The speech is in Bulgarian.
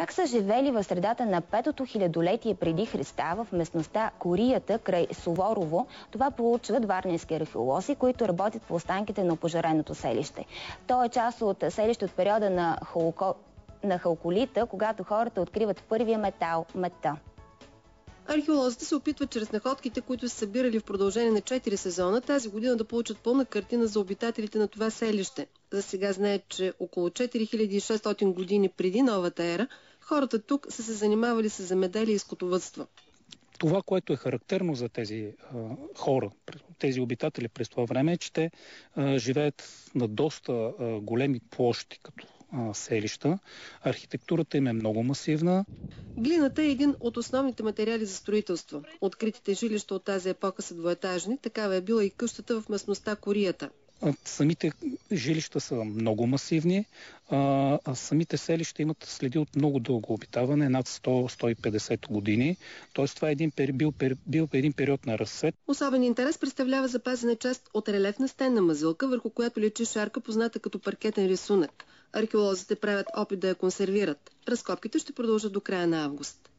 как са живели в средата на 5-то хилядолетие преди Христа в местността Корията край Суворово, това проучват варненски археолози, които работят по останките на пожареното селище. То е част от селище от периода на Халколита, когато хората откриват първия метал – мета. Археолозите се опитват чрез находките, които са събирали в продължение на 4 сезона, тази година да получат пълна картина за обитателите на това селище. За сега знаят, че около 4600 години преди новата ера, хората тук са се занимавали с земеделие и скотовъдство. Това, което е характерно за тези хора, тези обитатели през това време, е, че те живеят на доста големи площи, като селища. Архитектурата им е много масивна. Глината е един от основните материали за строителство. Откритите жилища от тази епоха са двоетажни, такава е била и къщата в местността Корията. Самите жилища са много масивни, а самите селища имат следи от много дълго обитаване, над 100-150 години. Тоест това е бил един период на разцвет. Особен интерес представлява запазена част от релефна стенна мазилка, върху която лечи шарка, позната като паркетен рисунък. Археолозите правят опит да я консервират. Разкопките ще продължат до края на август.